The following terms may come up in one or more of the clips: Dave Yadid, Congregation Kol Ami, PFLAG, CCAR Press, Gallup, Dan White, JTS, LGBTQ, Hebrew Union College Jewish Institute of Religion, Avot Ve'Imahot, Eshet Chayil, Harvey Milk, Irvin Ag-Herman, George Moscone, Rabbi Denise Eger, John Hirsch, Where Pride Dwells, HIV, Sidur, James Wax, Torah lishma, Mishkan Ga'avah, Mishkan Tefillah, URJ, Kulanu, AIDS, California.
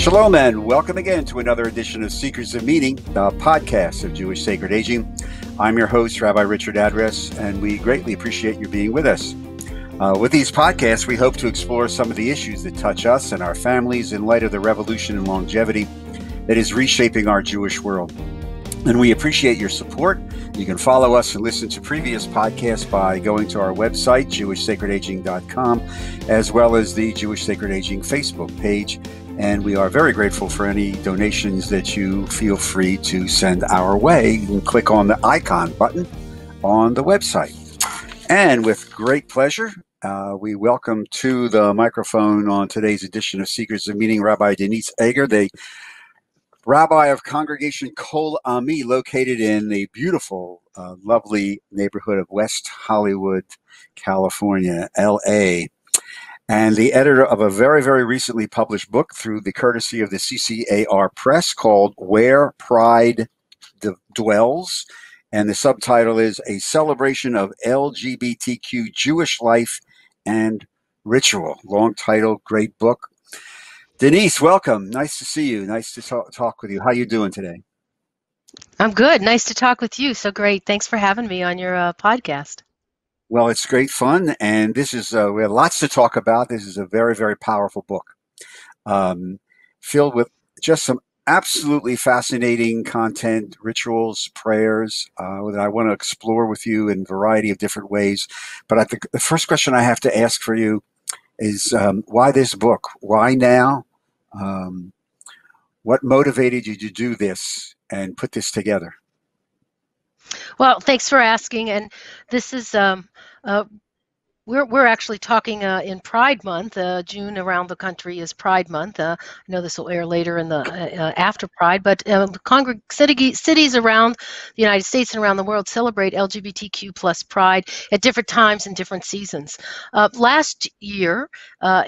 Shalom and welcome again to another edition of Seekers of Meaning, the podcast of Jewish Sacred Aging. I'm your host, Rabbi Richard Address, and we greatly appreciate you being with us. With these podcasts, we hope to explore some of the issues that touch us and our families in light of the revolution and longevity that is reshaping our Jewish world. And we appreciate your support. You can follow us and listen to previous podcasts by going to our website, JewishSacredAging.com, as well as the Jewish Sacred Aging Facebook page. And we are very grateful for any donations that you feel free to send our way. You can click on the icon button on the website. And with great pleasure, we welcome to the microphone on today's edition of Seekers of Meaning, Rabbi Denise Eger, the Rabbi of Congregation Kol Ami, located in the beautiful, lovely neighborhood of West Hollywood, California, LA, and the editor of a very, very recently published book through the courtesy of the CCAR Press called Where Pride Dwells, and the subtitle is A Celebration of LGBTQ Jewish Life and Ritual. Long title, great book. Denise, welcome. Nice to see you. Nice to talk with you. How are you doing today? I'm good. Nice to talk with you. So great. Thanks for having me on your podcast. Well, it's great fun. And this is, we have lots to talk about. This is a very, very powerful book filled with just some absolutely fascinating content, rituals, prayers that I want to explore with you in a variety of different ways. But I think the first question I have to ask for you is why this book? Why now? What motivated you to do this and put this together? Well, thanks for asking. And this is, we're actually talking in Pride Month. June around the country is Pride Month. I know this will air later in the after Pride, but cities around the United States and around the world celebrate LGBTQ plus Pride at different times and different seasons. Last year,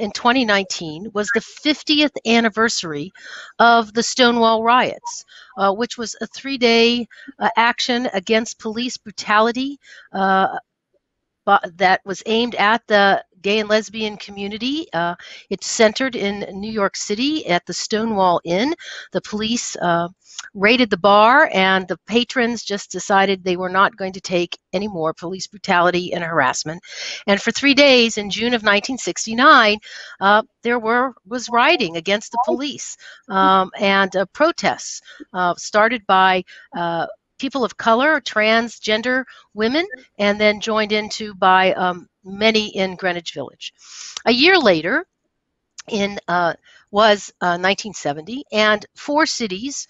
in 2019, was the 50th anniversary of the Stonewall riots, which was a three-day action against police brutality that was aimed at the gay and lesbian community. It's centered in New York City at the Stonewall Inn. The police raided the bar, and the patrons just decided they were not going to take any more police brutality and harassment. And for 3 days in June of 1969, there was rioting against the police and protests started by people of color, transgender women, and then joined into by many in Greenwich Village. A year later, in 1970, and four cities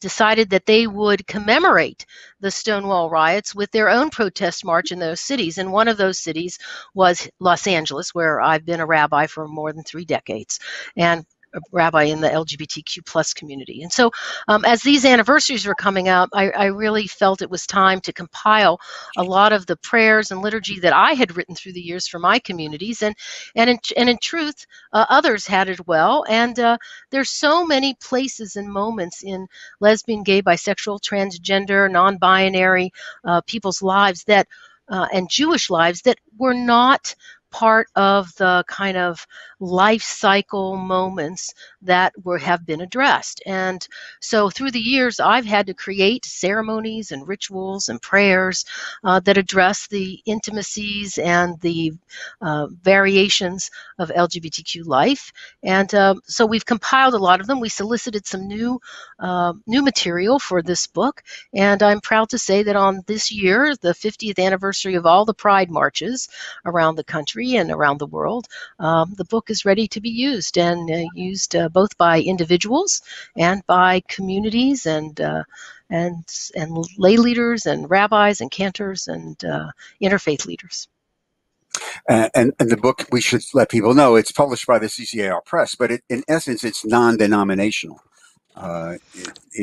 decided that they would commemorate the Stonewall riots with their own protest march in those cities. And one of those cities was Los Angeles, where I've been a rabbi for more than 3 decades. And a rabbi in the LGBTQ plus community. And so as these anniversaries were coming up, I really felt it was time to compile a lot of the prayers and liturgy that I had written through the years for my communities. And in truth, others had as well. And there's so many places and moments in lesbian, gay, bisexual, transgender, non-binary people's lives that and Jewish lives that were not part of the kind of life cycle moments that have been addressed. And so through the years, I've had to create ceremonies and rituals and prayers that address the intimacies and the variations of LGBTQ life. And so we've compiled a lot of them. We solicited some new material for this book. And I'm proud to say that on this year, the 50th anniversary of all the Pride marches around the country and around the world, the book is ready to be used, and used both by individuals and by communities and lay leaders and rabbis and cantors and interfaith leaders. And the book, we should let people know, it's published by the CCAR Press, but in essence, it's non-denominational.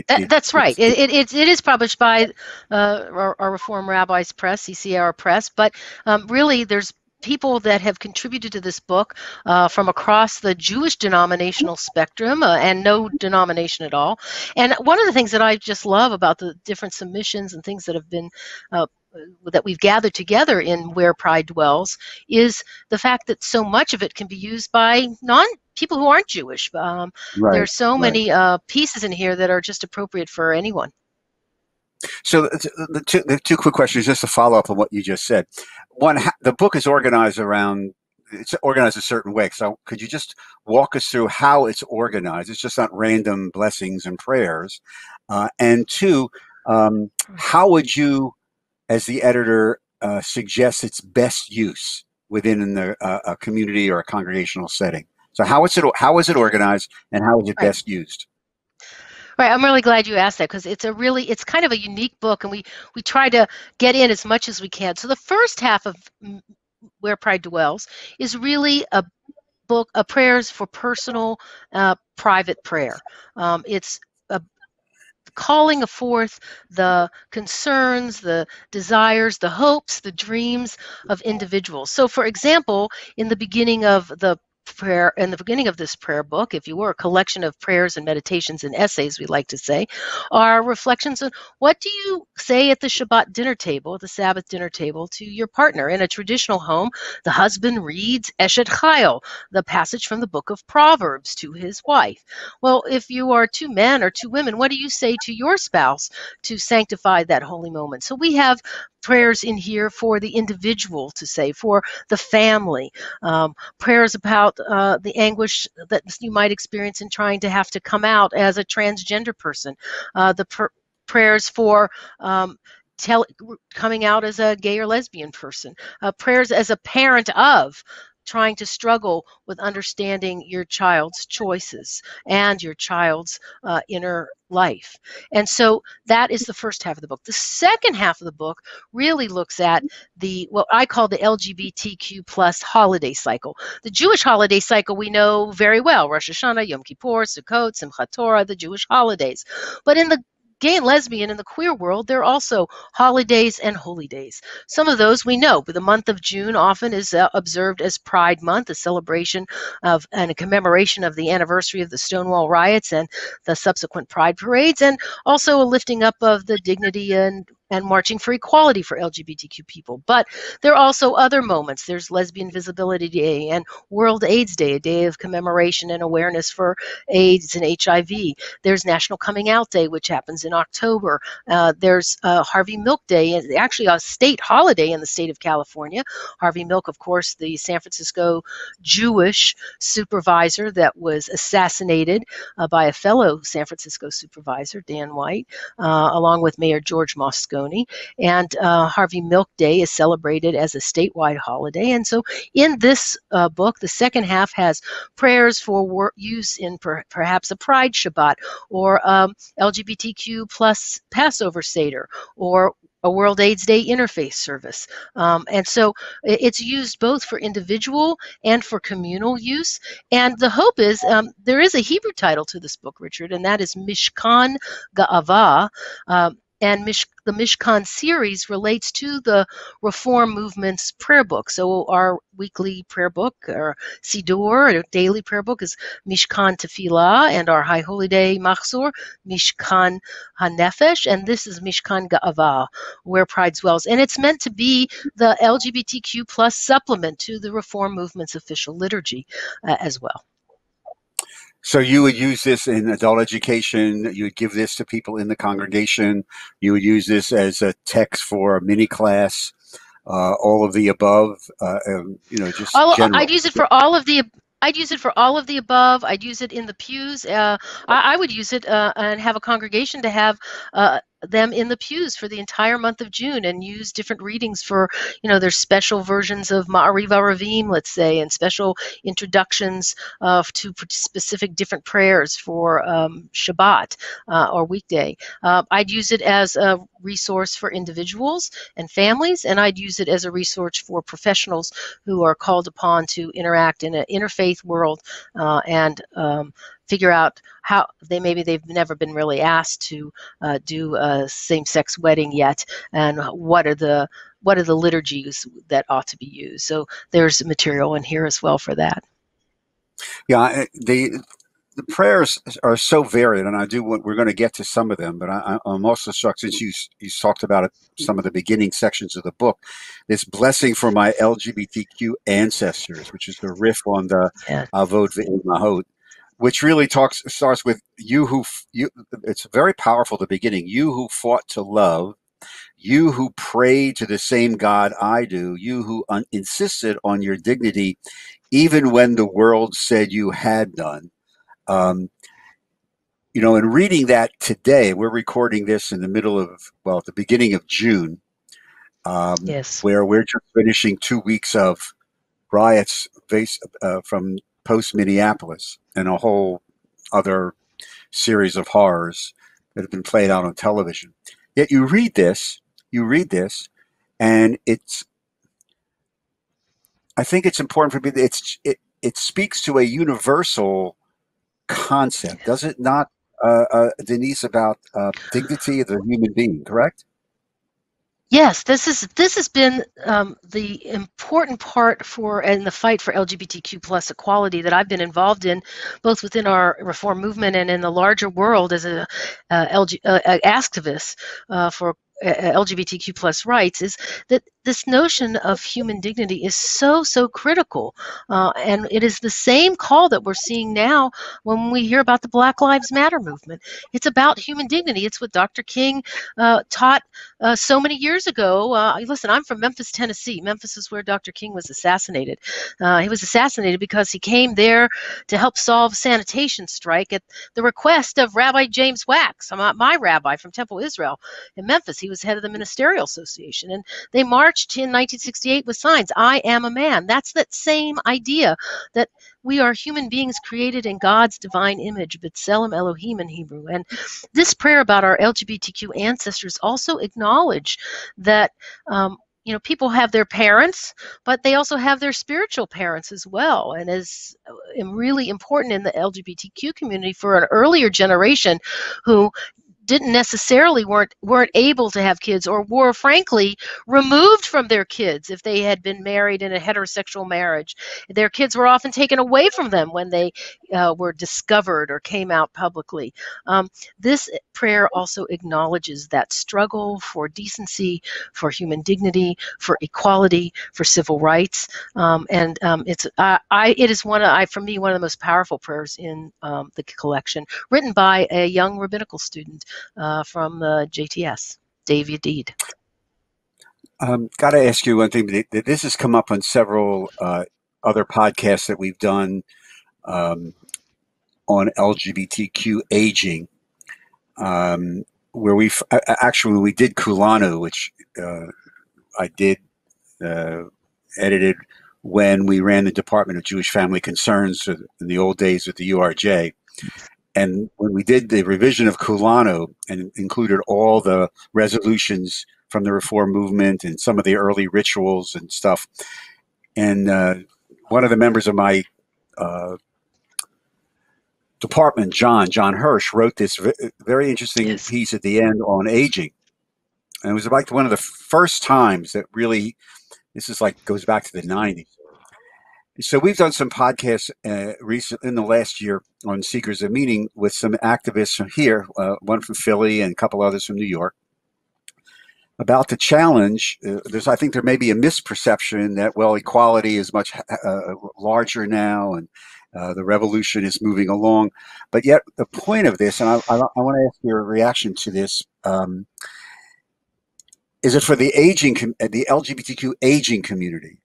That's right. It is published by our Reform Rabbis Press, CCAR Press, but really there's people that have contributed to this book from across the Jewish denominational spectrum and no denomination at all. And one of the things that I just love about the different submissions and things that have been that we've gathered together in Where Pride Dwells is the fact that so much of it can be used by non people who aren't Jewish. There are so many pieces in here that are just appropriate for anyone. So the two quick questions, just to follow up on what you just said. One, the book is organized around, it's organized a certain way. So could you just walk us through how it's organized? It's just not random blessings and prayers. And two, how would you, as the editor, suggest its best use within a community or a congregational setting? So how is it organized, and how is it best used? Right, I'm really glad you asked that, because it's kind of a unique book, and we try to get in as much as we can. So the first half of Where Pride Dwells is really a book of prayers for personal, private prayer. It's calling forth the concerns, the desires, the hopes, the dreams of individuals. So, for example, in the beginning of the prayer, in the beginning of this prayer book, if you were, a collection of prayers and meditations and essays, we like to say, are reflections on what do you say at the Shabbat dinner table, the Sabbath dinner table, to your partner. In a traditional home, the husband reads Eshet Chayil, the passage from the book of Proverbs, to his wife. Well, if you are two men or two women, what do you say to your spouse to sanctify that holy moment? So we have prayers in here for the individual to say, for the family, prayers about the anguish that you might experience in trying to have to come out as a transgender person, the prayers for coming out as a gay or lesbian person, prayers as a parent of trying to struggle with understanding your child's choices and your child's inner life. And so that is the first half of the book. The second half of the book really looks at the, what I call the LGBTQ+ holiday cycle. The Jewish holiday cycle we know very well: Rosh Hashanah, Yom Kippur, Sukkot, Simchat Torah, the Jewish holidays. But in the gay and lesbian, in the queer world, there are also holidays and holy days. Some of those we know, but the month of June often is observed as Pride Month, a celebration of and a commemoration of the anniversary of the Stonewall riots and the subsequent Pride parades, and also a lifting up of the dignity and marching for equality for LGBTQ people. But there are also other moments. There's Lesbian Visibility Day and World AIDS Day, a day of commemoration and awareness for AIDS and HIV. There's National Coming Out Day, which happens in October. There's Harvey Milk Day, actually a state holiday in the state of California. Harvey Milk, of course, the San Francisco Jewish supervisor that was assassinated by a fellow San Francisco supervisor, Dan White, along with Mayor George Moscone. And Harvey Milk Day is celebrated as a statewide holiday. And so in this book, the second half has prayers for use in perhaps a Pride Shabbat, or LGBTQ+ Passover Seder, or a World AIDS Day interfaith service. And so it's used both for individual and for communal use. And the hope is, there is a Hebrew title to this book, Richard, and that is Mishkan Ga'avah. And the Mishkan series relates to the Reform movement's prayer book. So our weekly prayer book, or Sidur, or daily prayer book, is Mishkan Tefillah, and our High Holy Day Machzor, Mishkan HaNefesh, and this is Mishkan Ga'avah, Where Pride Dwells. And it's meant to be the LGBTQ+ supplement to the Reform movement's official liturgy as well. So you would use this in adult education, you would give this to people in the congregation, you would use this as a text for a mini class, all of the above, you know, just general. I'd use it for all of the above. I'd use it in the pews. I would use it and have a congregation to have them in the pews for the entire month of June, and use different readings for, you know, there's special versions of Ma'ariva Ravim, let's say, and special introductions to specific different prayers for Shabbat or weekday. I'd use it as a resource for individuals and families, and I'd use it as a resource for professionals who are called upon to interact in an interfaith world and figure out how they, maybe they've never been really asked to do a same-sex wedding yet, and what are the liturgies that ought to be used. So there's material in here as well for that. Yeah, the The prayers are so varied, and we're going to get to some of them, but I'm also struck, since you talked about it, some of the beginning sections of the book, this blessing for my LGBTQ ancestors, which is the riff on the Avot Ve'Imahot, which really starts with it's very powerful at the beginning, you who fought to love, you who pray to the same God I do, you who insisted on your dignity, even when the world said you had none. In reading that today, we're recording this in the middle of, well, at the beginning of June, where we're just finishing 2 weeks of riots from post-Minneapolis and a whole other series of horrors that have been played out on television. Yet you read this, and I think it's important for me that it speaks to a universal concept, does it not, Denise, about dignity of the human being, correct? Yes, this has been the important part in the fight for LGBTQ+ equality that I've been involved in, both within our reform movement and in the larger world as an activist for LGBTQ+ rights, is that this notion of human dignity is so, so critical. And it is the same call that we're seeing now when we hear about the Black Lives Matter movement. It's about human dignity. It's what Dr. King taught so many years ago. Listen, I'm from Memphis, Tennessee. Memphis is where Dr. King was assassinated. He was assassinated because he came there to help solve sanitation strike at the request of Rabbi James Wax, my rabbi from Temple Israel in Memphis. He was head of the Ministerial Association, and they marched in 1968 with signs, "I am a man." That's that same idea that we are human beings created in God's divine image, B'Tselem Elohim in Hebrew. And this prayer about our LGBTQ ancestors also acknowledge that people have their parents, but they also have their spiritual parents as well, and is really important in the LGBTQ community for an earlier generation who didn't necessarily weren't able to have kids, or were frankly removed from their kids if they had been married in a heterosexual marriage. Their kids were often taken away from them when they were discovered or came out publicly. This prayer also acknowledges that struggle for decency, for human dignity, for equality, for civil rights, it is one of the most powerful prayers in the collection, written by a young rabbinical student from JTS, Dave Yadid. Got to ask you one thing. This has come up on several other podcasts that we've done on LGBTQ aging, where we did Kulanu, which I did edited when we ran the Department of Jewish Family Concerns in the old days with the URJ. And when we did the revision of Kulanu and included all the resolutions from the reform movement and some of the early rituals and stuff, and one of the members of my department, John Hirsch, wrote this very interesting piece at the end on aging. And it was like one of the first times that really, goes back to the 90s. So we've done some podcasts recently in the last year on Seekers of Meaning with some activists from here, one from Philly and a couple others from New York, about the challenge. I think there may be a misperception that, well, equality is much larger now, and the revolution is moving along. But yet the point of this, and I want to ask your reaction to this, is it for the LGBTQ aging community,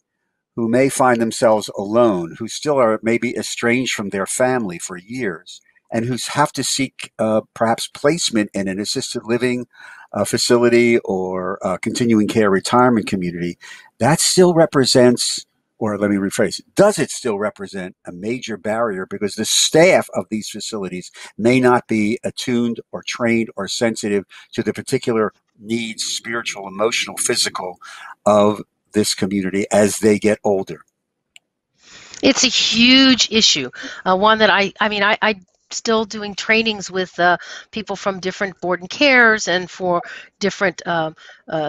who may find themselves alone, who still are maybe estranged from their family for years, and who have to seek perhaps placement in an assisted living facility or continuing care retirement community? That still represents, or let me rephrase, does it still represent a major barrier because the staff of these facilities may not be attuned or trained or sensitive to the particular needs, spiritual, emotional, physical, of this community as they get older? It's a huge issue, one that I'm still doing trainings with people from different board and cares and for different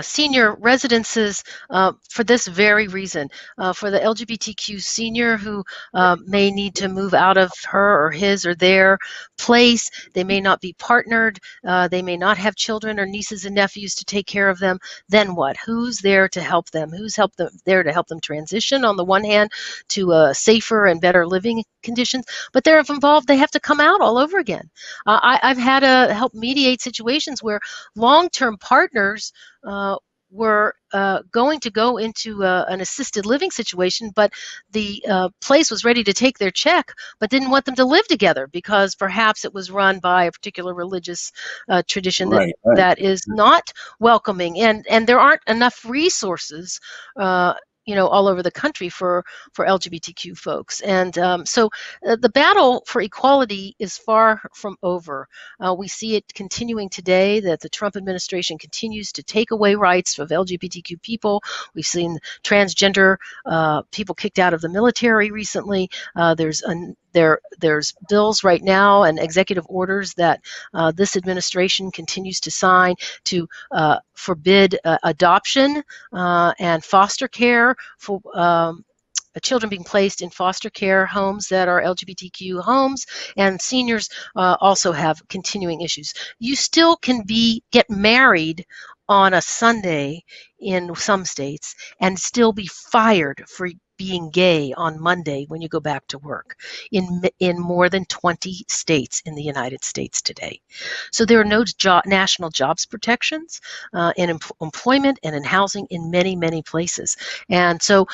senior residences for this very reason, for the LGBTQ senior who may need to move out of her or his or their place. They may not be partnered. They may not have children or nieces and nephews to take care of them. Then what? Who's there to help them? Who's there to help them transition on the one hand to safer and better living conditions? But they're involved. They have to come out all over again. I've had to help mediate situations where long-term partners were going to go into an assisted living situation, but the place was ready to take their check, but didn't want them to live together because perhaps it was run by a particular religious tradition that, right. that is not welcoming. And there aren't enough resources all over the country for LGBTQ folks. And so the battle for equality is far from over. We see it continuing today, that the Trump administration continues to take away rights of LGBTQ people. We've seen transgender people kicked out of the military recently. There's bills right now and executive orders that this administration continues to sign to forbid adoption and foster care for children being placed in foster care homes that are LGBTQ homes, and seniors also have continuing issues. You still can get married on a Sunday in some states and still be fired for being gay on Monday when you go back to work in more than 20 states in the United States today. So there are no national jobs protections in employment and in housing in many, many places. And so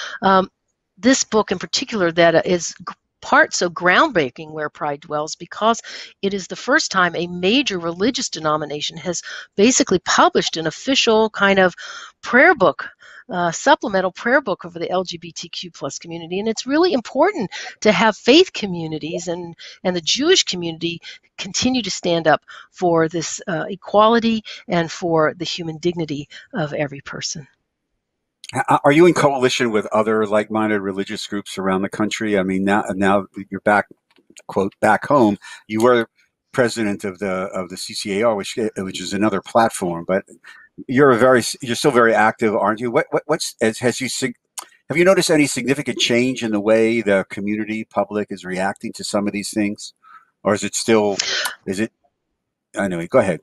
this book in particular that is part so groundbreaking, Where Pride Dwells, because it is the first time a major religious denomination has basically published an official kind of prayer book, supplemental prayer book over the LGBTQ plus community. And it's really important to have faith communities and the Jewish community continue to stand up for this equality and for the human dignity of every person. Are you in coalition with other like-minded religious groups around the country? I mean, now you're back, quote, back home. You were president of the CCAR, which is another platform, but you're still very active, aren't you? Have you noticed any significant change in the way the community public is reacting to some of these things, or is it still? Is it? Anyway, go ahead.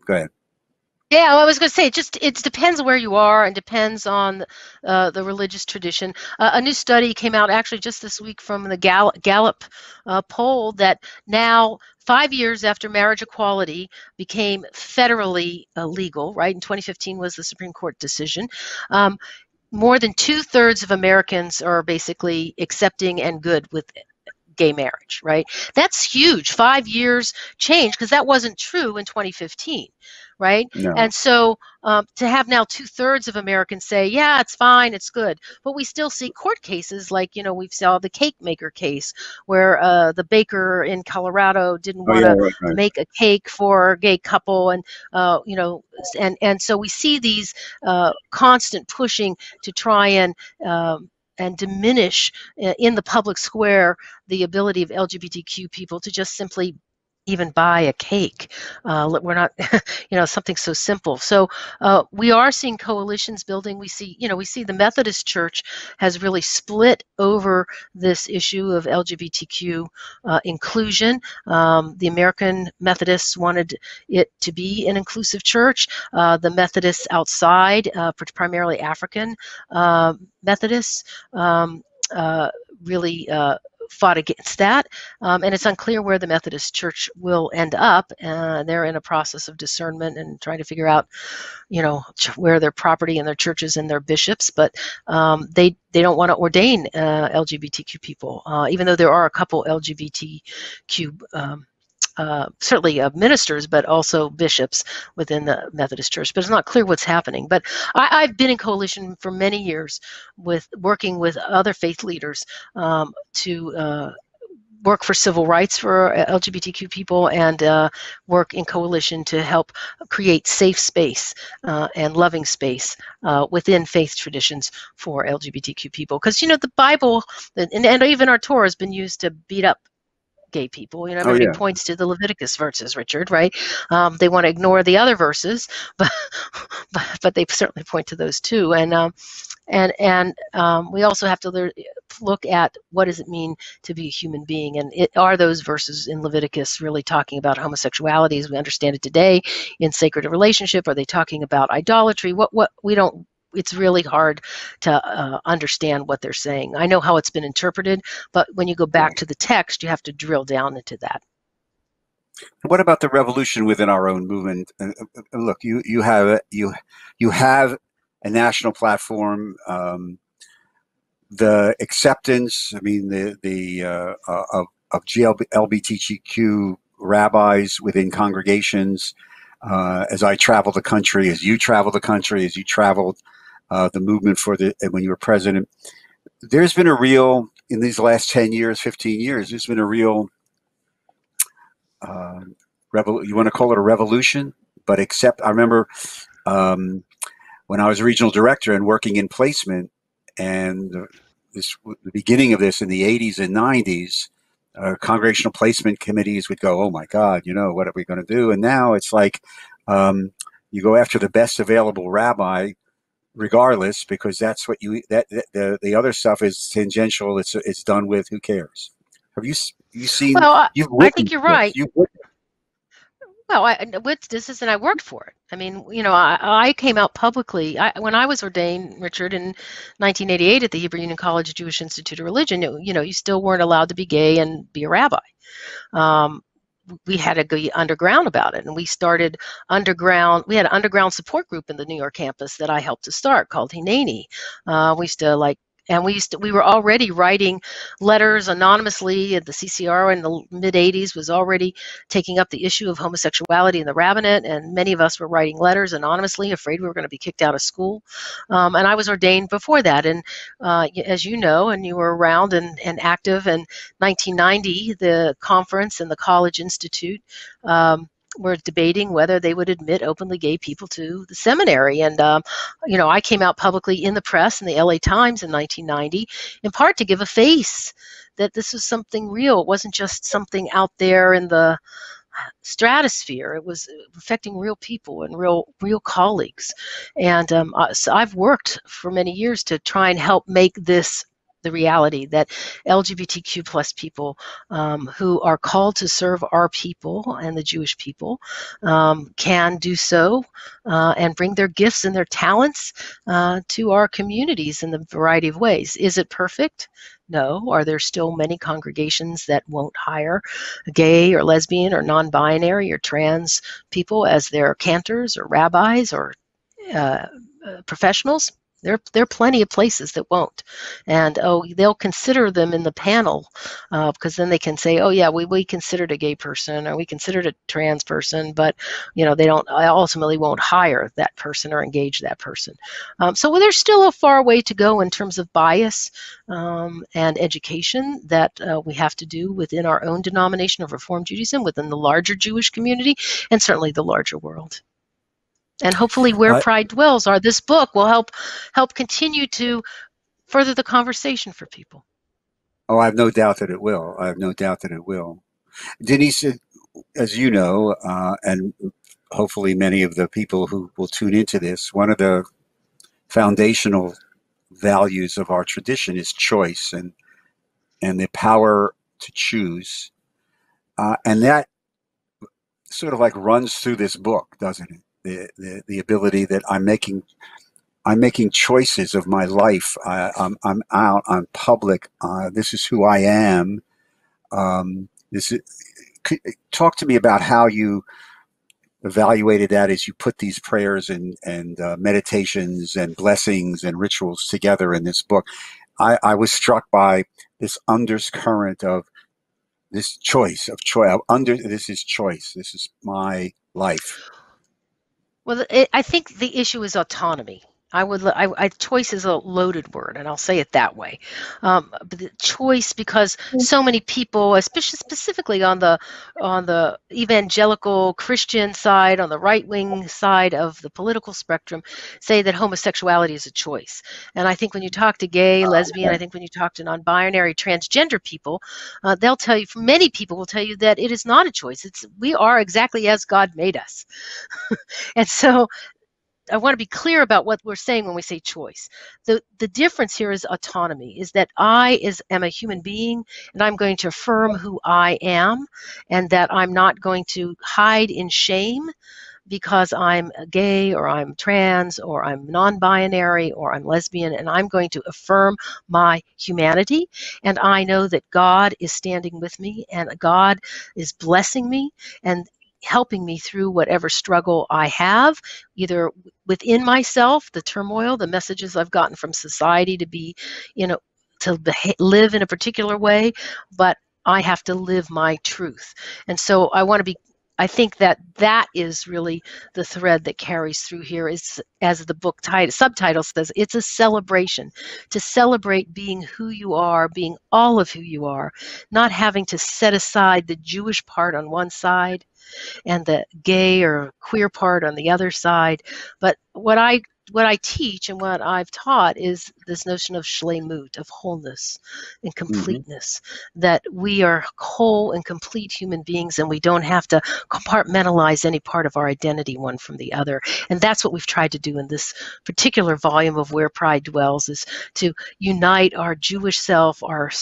Yeah, well, I was going to say, it depends where you are and depends on the religious tradition. A new study came out actually just this week from the Gallup poll that now, 5 years after marriage equality became federally legal, right? In 2015 was the Supreme Court decision. More than 2/3 of Americans are basically accepting and good with gay marriage, right? That's huge. 5 years change, because that wasn't true in 2015, right? No. And so to have now 2/3 of Americans say, yeah, it's fine, it's good, but we still see court cases like, we saw the cake maker case where the baker in Colorado didn't want to make a cake for a gay couple, and and so we see these constant pushing to try and diminish in the public square the ability of LGBTQ people to just simply even buy a cake. We're not, something so simple. So we are seeing coalitions building. We see, we see the Methodist Church has really split over this issue of LGBTQ inclusion. The American Methodists wanted it to be an inclusive church. The Methodists outside, primarily African Methodists, really fought against that, and it's unclear where the Methodist Church will end up. They're in a process of discernment and trying to figure out, where their property and their churches and their bishops. But they don't want to ordain LGBTQ people, even though there are a couple LGBTQ certainly ministers, but also bishops within the Methodist Church. But it's not clear what's happening. But I've been in coalition for many years with working with other faith leaders to work for civil rights for LGBTQ people and work in coalition to help create safe space and loving space within faith traditions for LGBTQ people. Because, the Bible and even our Torah has been used to beat up gay people. You know, everybody points to the Leviticus verses, Richard, right? They want to ignore the other verses, but they certainly point to those too. And we also have to look at what does it mean to be a human being, and are those verses in Leviticus really talking about homosexuality as we understand it today in sacred relationship? Are they talking about idolatry? What we don't. It's really hard to understand what they're saying. I know how it's been interpreted, but when you go back to the text, you have to drill down into that. What about the revolution within our own movement? Look, you have a national platform, the acceptance. I mean, of LGBTQ rabbis within congregations. As I travel the country, as you travel the country, as you traveled the movement when you were president, there's been a real, in these last 10 years, 15 years, there's been a real, you want to call it a revolution, but except I remember when I was regional director and working in placement, and the beginning of this in the 80s and 90s, congregational placement committees would go, oh my God, you know, what are we going to do? And now it's like you go after the best available rabbi, regardless, because that's what the other stuff is tangential. It's done with. Who cares? Have you seen? Well, I think you're right. Well, with this is, and I worked for it. I mean, you know, I came out publicly when I was ordained, Richard, in 1988 at the Hebrew Union College Jewish Institute of Religion. You know, you still weren't allowed to be gay and be a rabbi. We had to go underground about it, and we started underground. We had an underground support group in the New York campus that I helped to start called Hineni. We were already writing letters anonymously at the CCAR in the mid-'80s was already taking up the issue of homosexuality in the rabbinate, and many of us were writing letters anonymously, afraid we were going to be kicked out of school. And I was ordained before that, and as you know, and you were around and active in 1990, the conference and the College Institute were debating whether they would admit openly gay people to the seminary. And, you know, I came out publicly in the press in the LA Times in 1990, in part to give a face that this was something real. It wasn't just something out there in the stratosphere. It was affecting real people and real colleagues. And so I've worked for many years to try and help make this the reality that LGBTQ plus people who are called to serve our people and the Jewish people can do so and bring their gifts and their talents to our communities in a variety of ways. Is it perfect? No. Are there still many congregations that won't hire gay or lesbian or non-binary or trans people as their cantors or rabbis or professionals? There are plenty of places that won't, and they'll consider them in the panel because then they can say, oh yeah, we considered a gay person or we considered a trans person, but you know they don't ultimately won't hire that person or engage that person. So there's still a far way to go in terms of bias and education that we have to do within our own denomination of Reformed Judaism, within the larger Jewish community, and certainly the larger world. And hopefully Where Pride Dwells, this book will help continue to further the conversation for people. Oh, I have no doubt that it will. I have no doubt that it will. Denise, as you know, and hopefully many of the people who will tune into this, one of the foundational values of our tradition is choice and the power to choose. And that sort of like runs through this book, doesn't it? The ability that I'm making choices of my life. I'm out. I'm public. This is who I am. Talk to me about how you evaluated that as you put these prayers and meditations and blessings and rituals together in this book. I was struck by this undercurrent of this choice of choice. This is choice. This is my life. Well, I think the issue is autonomy. Choice is a loaded word, and I'll say it that way. But the choice, because so many people, especially specifically on the evangelical Christian side, on the right-wing side of the political spectrum, say that homosexuality is a choice. And I think when you talk to gay, lesbian, I think when you talk to non-binary, transgender people, they'll tell you, many people will tell you that it is not a choice. We are exactly as God made us. And so I want to be clear about what we're saying when we say choice. The difference here is autonomy, is that I am a human being, and I'm going to affirm who I am, and that I'm not going to hide in shame because I'm gay or I'm trans or I'm non-binary or I'm lesbian, and I'm going to affirm my humanity. And I know that God is standing with me, and God is blessing me and helping me through whatever struggle I have, either within myself, the turmoil, the messages I've gotten from society to be, to live in a particular way, but I have to live my truth. And so I think that is really the thread that carries through here, is, as the book subtitle says, it's a celebration, to celebrate being who you are, being all of who you are, not having to set aside the Jewish part on one side and the gay or queer part on the other side. But what I teach and what I've taught is this notion of shleimut, of wholeness and completeness, that we are whole and complete human beings, and we don't have to compartmentalize any part of our identity one from the other. And that's what we've tried to do in this particular volume of Where Pride Dwells, is to unite our Jewish self, our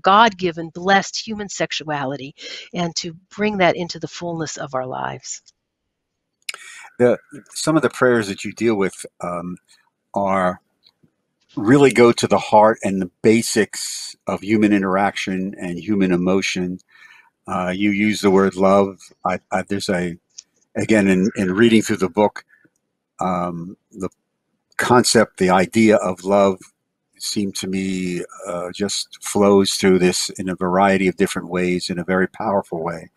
God-given, blessed human sexuality, and to bring that into the fullness of our lives. Some of the prayers that you deal with are really go to the heart and the basics of human interaction and human emotion. You use the word love. There's, again, in reading through the book, the concept, the idea of love seemed to me just flows through this in a variety of different ways, in a very powerful way.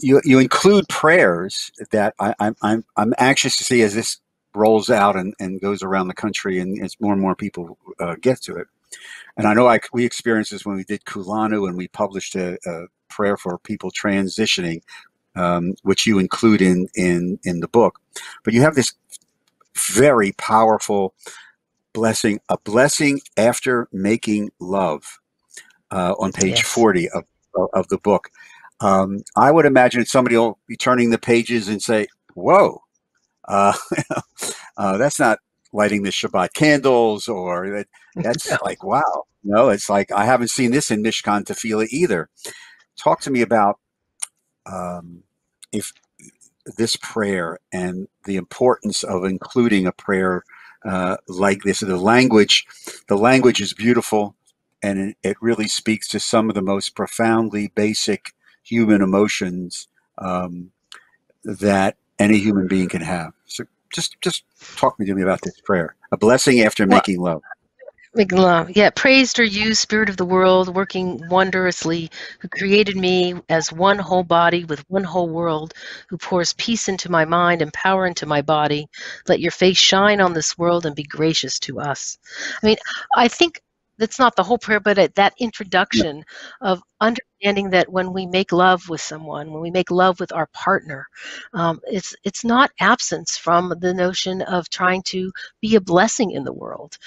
You include prayers that I'm anxious to see as this rolls out and goes around the country, and as more and more people get to it. And I know we experienced this when we did Kulanu, and we published a prayer for people transitioning, which you include in the book. But you have this very powerful blessing, a blessing after making love, on page 40 of the book. I would imagine somebody will be turning the pages and say, whoa, that's not lighting the Shabbat candles, or that's like, wow. No, it's like, I haven't seen this in Mishkan Tefillah either. Talk to me about if this prayer and the importance of including a prayer like this. The language is beautiful, and it really speaks to some of the most profoundly basic human emotions that any human being can have. So just talk to me about this prayer, a blessing after making love. Making love, yeah. Praised are you, Spirit of the world, working wondrously, who created me as one whole body with one whole world, who pours peace into my mind and power into my body. Let your face shine on this world and be gracious to us. I mean, I think that's not the whole prayer, but that introduction of understanding that when we make love with someone, when we make love with our partner, it's not absence from the notion of trying to be a blessing in the world.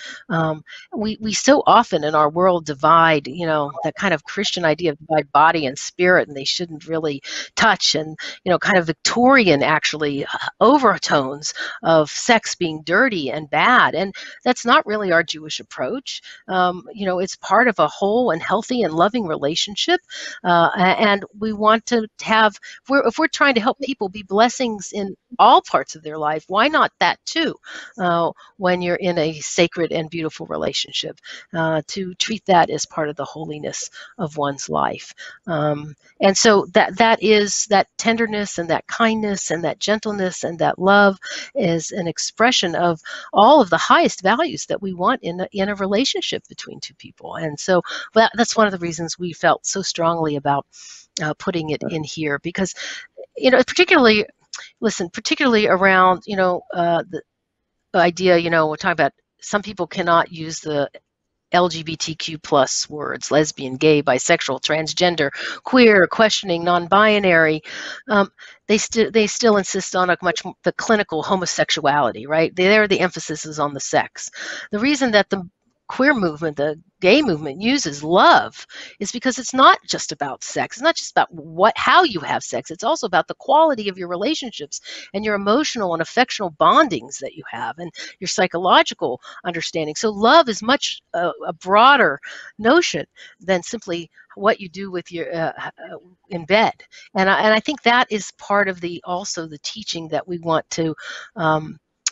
We so often in our world divide, that kind of Christian idea of divide body and spirit, and they shouldn't really touch, and, kind of Victorian, actually, overtones of sex being dirty and bad. And that's not really our Jewish approach. It's part of a whole and healthy and loving relationship. And we want to have, if we're trying to help people be blessings in all parts of their life, why not that too, when you're in a sacred and beautiful relationship, to treat that as part of the holiness of one's life. And so that is that tenderness and that kindness and that gentleness and that love is an expression of all of the highest values that we want in a relationship between two people. And so that's one of the reasons we felt so strongly about putting it in here, because particularly listen, particularly around, the idea, we're talking about some people cannot use the LGBTQ plus words, lesbian, gay, bisexual, transgender, queer, questioning, non-binary. They still insist on the clinical homosexuality, right? There the emphasis is on the sex. The reason that the queer movement, the gay movement uses love is because it's not just about sex. It's not just about how you have sex. It's also about the quality of your relationships and your emotional and affectional bondings that you have and your psychological understanding. So love is much a broader notion than simply what you do with your in bed. And I think that is part of also the teaching that we want to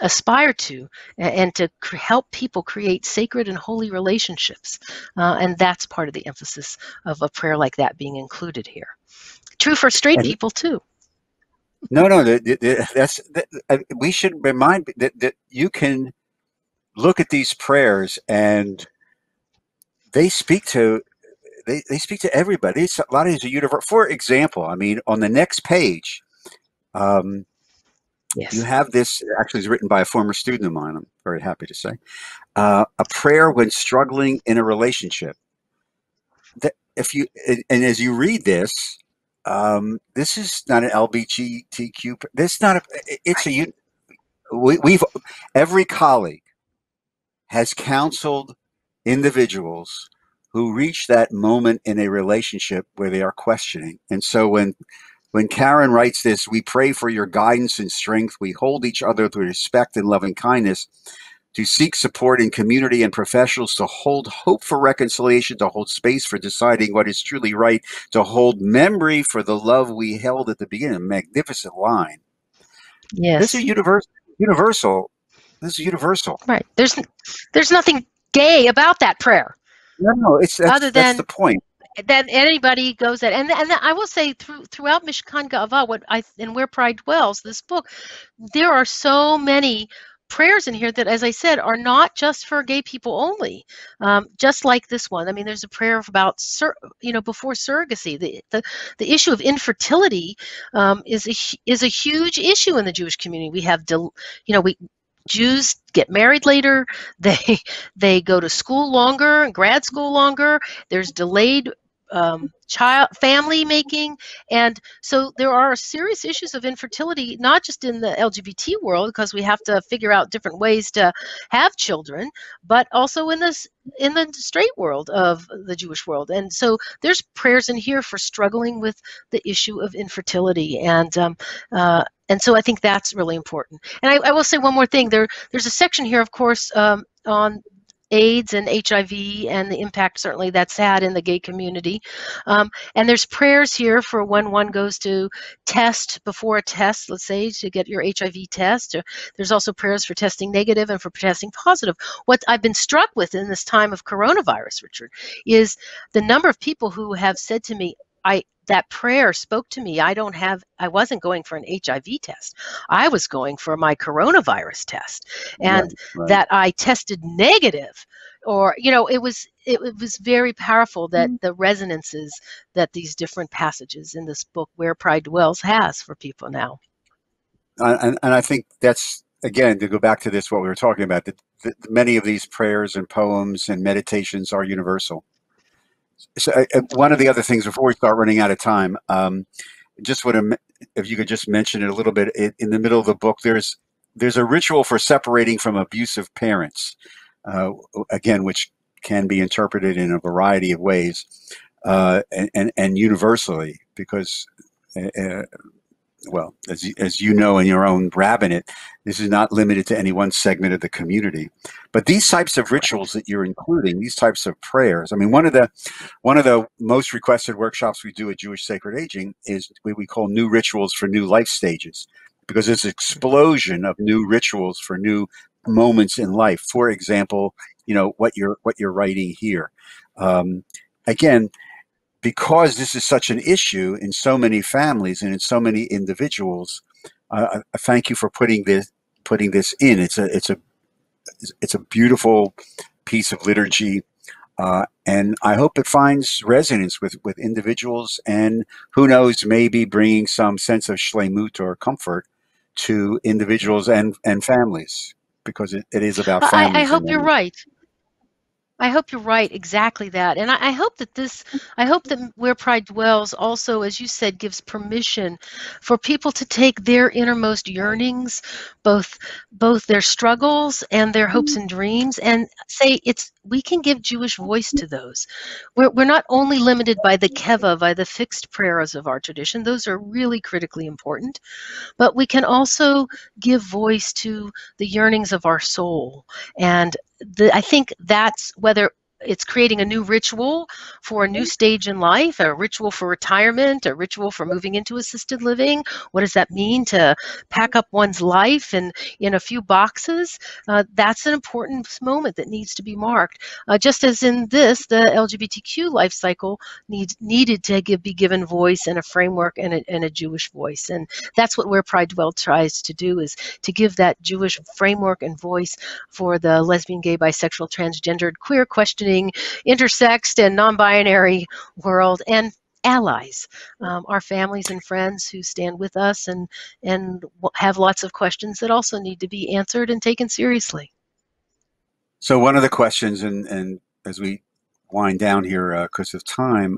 aspire to, and to help people create sacred and holy relationships. And that's part of the emphasis of a prayer like that being included here. True for straight people too. No, we should remind that you can look at these prayers and they speak to everybody. It's a lot of these are universal. For example, I mean, on the next page, yes. You have this, actually it's written by a former student of mine, I'm very happy to say, a prayer when struggling in a relationship. That if you, and as you read this, this is not an LGBTQ, every colleague has counseled individuals who reach that moment in a relationship where they are questioning. And so when Karen writes this, we pray for your guidance and strength. We hold each other through respect and loving kindness, to seek support in community and professionals, to hold hope for reconciliation, to hold space for deciding what is truly right, to hold memory for the love we held at the beginning. A magnificent line. Yes. This is universal. This is universal. Right. There's nothing gay about that prayer. No, that's the point. That anybody goes at, and I will say throughout Mishkan Ga'avah, Where Pride Dwells, this book, there are so many prayers in here that, as I said, are not just for gay people only. Just like this one, I mean, there's a prayer about before surrogacy. The issue of infertility is a huge issue in the Jewish community. We have Jews get married later. They go to school longer, grad school longer. There's delayed family making, and so there are serious issues of infertility, not just in the LGBT world, because we have to figure out different ways to have children, but also in the straight world of the Jewish world. And so there's prayers in here for struggling with the issue of infertility, and so I think that's really important. And I will say one more thing. There's a section here, of course, on AIDS and HIV and the impact certainly that's had in the gay community. And there's prayers here for when one goes to test, before a test, let's say, to get your HIV test. There's also prayers for testing negative and for testing positive. What I've been struck with in this time of coronavirus, Richard, is the number of people who have said to me, that prayer spoke to me. I wasn't going for an HIV test. I was going for my coronavirus test, and right. That I tested negative, or, it was very powerful, that the resonances that these different passages in this book, Where Pride Dwells, has for people now. And I think that's, again, to go back to this, what we were talking about, that many of these prayers and poems and meditations are universal. So one of the other things before we start running out of time, just if you could just mention it a little bit, in the middle of the book, there's a ritual for separating from abusive parents, again, which can be interpreted in a variety of ways, and universally, because, well, as you know in your own rabbinate, this is not limited to any one segment of the community. But these types of rituals that you're including, these types of prayers, I mean, one of the most requested workshops we do at Jewish Sacred Aging is what we call New Rituals for New Life Stages, because there's an explosion of new rituals for new moments in life. For example, what you're writing here. Again, because this is such an issue in so many families and in so many individuals, I thank you for putting this in. It's a beautiful piece of liturgy. And I hope it finds resonance with individuals, and who knows, maybe bringing some sense of shleimut or comfort to individuals and families, because it is about families. I hope you're right. I hope you're right, exactly that. And I hope that Where Pride Dwells also, as you said, gives permission for people to take their innermost yearnings, both their struggles and their hopes and dreams, and say we can give Jewish voice to those. We're not only limited by the keva, by the fixed prayers of our tradition. Those are really critically important, but we can also give voice to the yearnings of our soul. And I think that's, whether it's creating a new ritual for a new stage in life, a ritual for retirement, a ritual for moving into assisted living. What does that mean to pack up one's life in a few boxes? That's an important moment that needs to be marked. Just as in this, the LGBTQ life cycle needed to be given voice and a framework and a Jewish voice. And that's what Where Pride Dwells tries to do, is to give that Jewish framework and voice for the lesbian, gay, bisexual, transgendered, queer, questioning, intersexed and non-binary world, and allies, our families and friends who stand with us and have lots of questions that also need to be answered and taken seriously. So one of the questions, and as we wind down here because of time,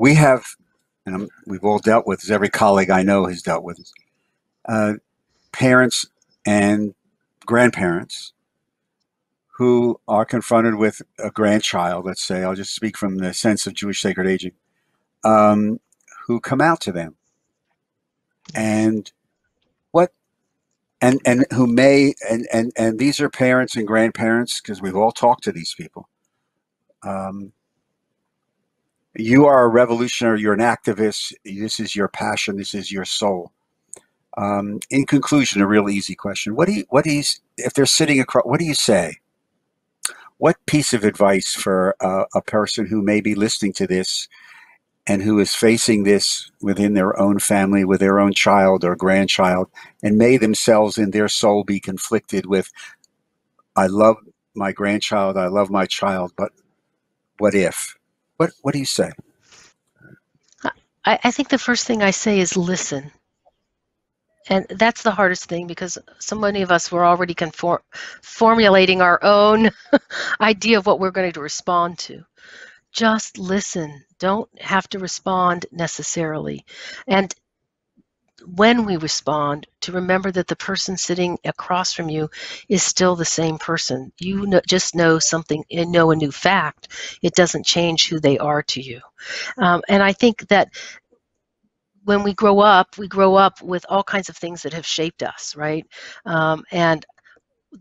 we have, and we've all dealt with, as every colleague I know has dealt with, parents and grandparents who are confronted with a grandchild, let's say, I'll just speak from the sense of Jewish sacred aging, who come out to them, and these are parents and grandparents, because we've all talked to these people. You are a revolutionary, you're an activist, this is your passion, this is your soul. In conclusion, a real easy question. If they're sitting across, what do you say? What piece of advice for a person who may be listening to this and who is facing this within their own family, with their own child or grandchild, and may themselves in their soul be conflicted with, I love my grandchild, I love my child, but what if? What do you say? I think the first thing I say is listen. And that's the hardest thing, because so many of us were already formulating our own idea of what we're going to respond to. Just listen. Don't have to respond necessarily. And when we respond, to remember that the person sitting across from you is still the same person. You just know something, know a new fact. It doesn't change who they are to you. And I think that when we grow up with all kinds of things that have shaped us, right? And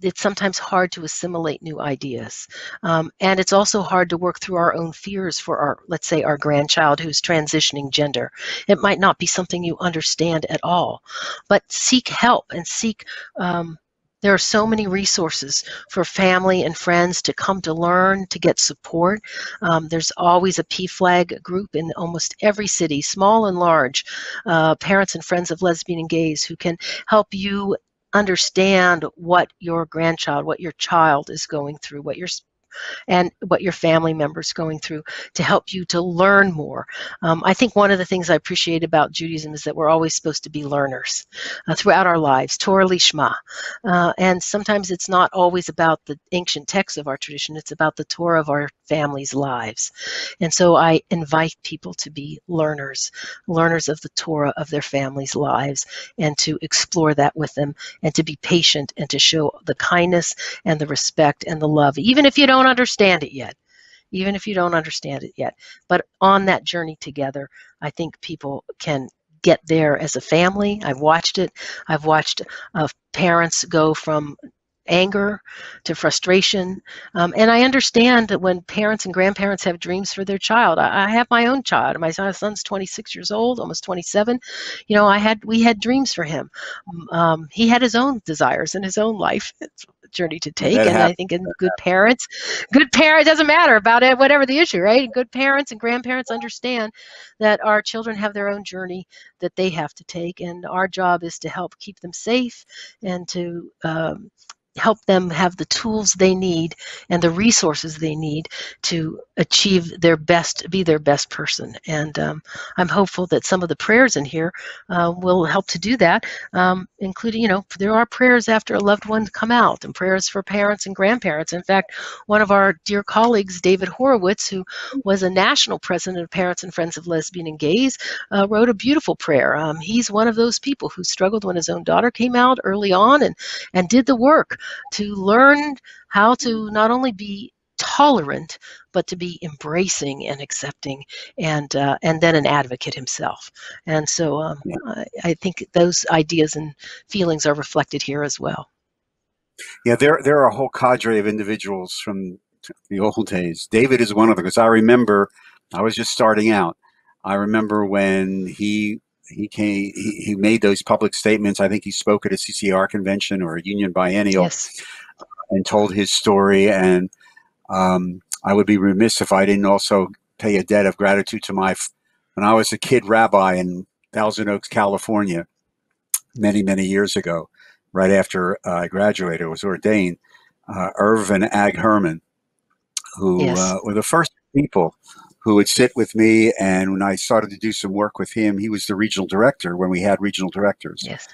it's sometimes hard to assimilate new ideas. And it's also hard to work through our own fears for let's say, our grandchild who's transitioning gender. It might not be something you understand at all, but seek help and seek, there are so many resources for family and friends to come to learn, to get support. There's always a PFLAG group in almost every city, small and large, parents and friends of lesbian and gays, who can help you understand what your grandchild, what your child is going through, what your family members going through, to help you to learn more. I think one of the things I appreciate about Judaism is that we're always supposed to be learners throughout our lives, Torah lishma. And sometimes it's not always about the ancient texts of our tradition, it's about the Torah of our families' lives. And so I invite people to be learners of the Torah of their families' lives, and to explore that with them, and to be patient, and to show the kindness and the respect and the love, even if you don't understand it yet, but on that journey together, I think people can get there as a family. I've watched parents go from anger to frustration, and I understand that when parents and grandparents have dreams for their child. I have my own child. My son's 26 years old, almost 27. You know, we had dreams for him. He had his own desires in his own life journey to take, and I think in good parents, doesn't matter about it, whatever the issue, right? Good parents and grandparents understand that our children have their own journey that they have to take, and our job is to help keep them safe, and to help them have the tools they need and the resources they need to achieve their best, be their best person. And I'm hopeful that some of the prayers in here will help to do that, including, you know, there are prayers after a loved one come out and prayers for parents and grandparents. In fact, one of our dear colleagues, David Horowitz, who was a national president of Parents and Friends of Lesbian and Gays, wrote a beautiful prayer. He's one of those people who struggled when his own daughter came out early on and did the work to learn how to not only be tolerant, but to be embracing and accepting, and then an advocate himself. And so I think those ideas and feelings are reflected here as well. Yeah, there are a whole cadre of individuals from the old days. David is one of them, because I remember I was just starting out. I remember when he made those public statements. I think he spoke at a CCAR convention or a union biennial, yes, and told his story. And I would be remiss if I didn't also pay a debt of gratitude to my, when I was a kid rabbi in Thousand Oaks, California, many, many years ago, right after I graduated, was ordained, Irvin Ag-Herman, who, yes, were the first people who would sit with me. And when I started to do some work with him, he was the regional director when we had regional directors. Yes.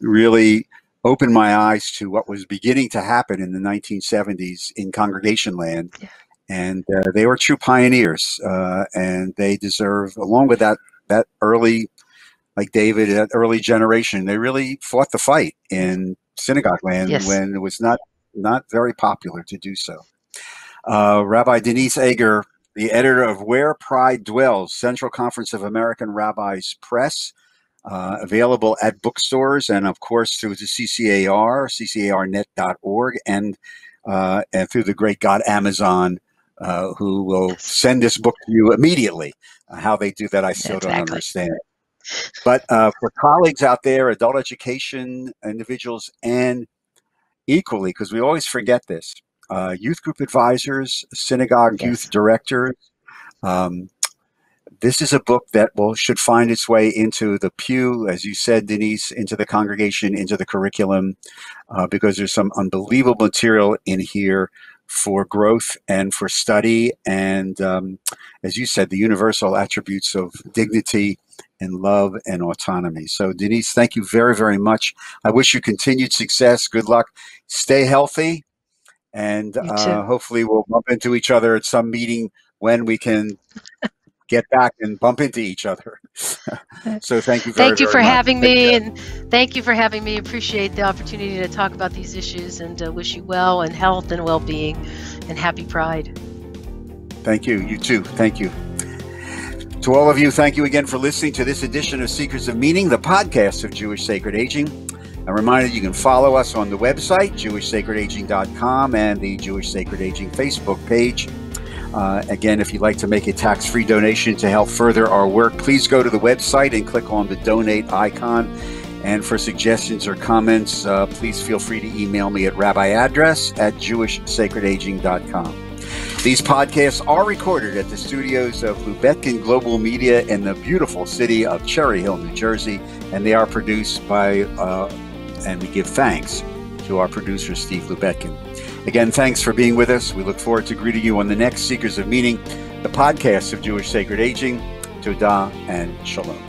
Really opened my eyes to what was beginning to happen in the 1970s in congregation land. Yeah. And they were true pioneers, and they deserve, along with that early, like David, that early generation, they really fought the fight in synagogue land, yes, when it was not very popular to do so. Rabbi Denise Eger, the editor of Where Pride Dwells, Central Conference of American Rabbis Press, available at bookstores and, of course, through the CCAR, ccarnet.org, and through the great God Amazon, who will send this book to you immediately. How they do that, I still don't understand. But for colleagues out there, adult education, individuals, and equally, because we always forget this, youth group advisors, synagogue, yes, youth directors. This is a book that should find its way into the pew, as you said, Denise, into the congregation, into the curriculum, because there's some unbelievable material in here for growth and for study. And as you said, the universal attributes of dignity and love and autonomy. So Denise, thank you very, very much. I wish you continued success. Good luck. Stay healthy. And hopefully we'll bump into each other at some meeting when we can get back and bump into each other. So thank you very much. Thank you for having me. And thank you for having me. Appreciate the opportunity to talk about these issues, and wish you well and health and well-being and happy Pride. Thank you. You too. Thank you. To all of you, thank you again for listening to this edition of Seekers of Meaning, the podcast of Jewish Sacred Aging. A reminder, you can follow us on the website, JewishSacredAging.com, and the Jewish Sacred Aging Facebook page. Again, if you'd like to make a tax-free donation to help further our work, please go to the website and click on the donate icon. And for suggestions or comments, please feel free to email me at rabbiaddress@JewishSacredAging.com. These podcasts are recorded at the studios of Lubetkin Global Media in the beautiful city of Cherry Hill, New Jersey, and they are produced by... and we give thanks to our producer, Steve Lubetkin. Again, thanks for being with us. We look forward to greeting you on the next Seekers of Meaning, the podcast of Jewish Sacred Aging. Todah and Shalom.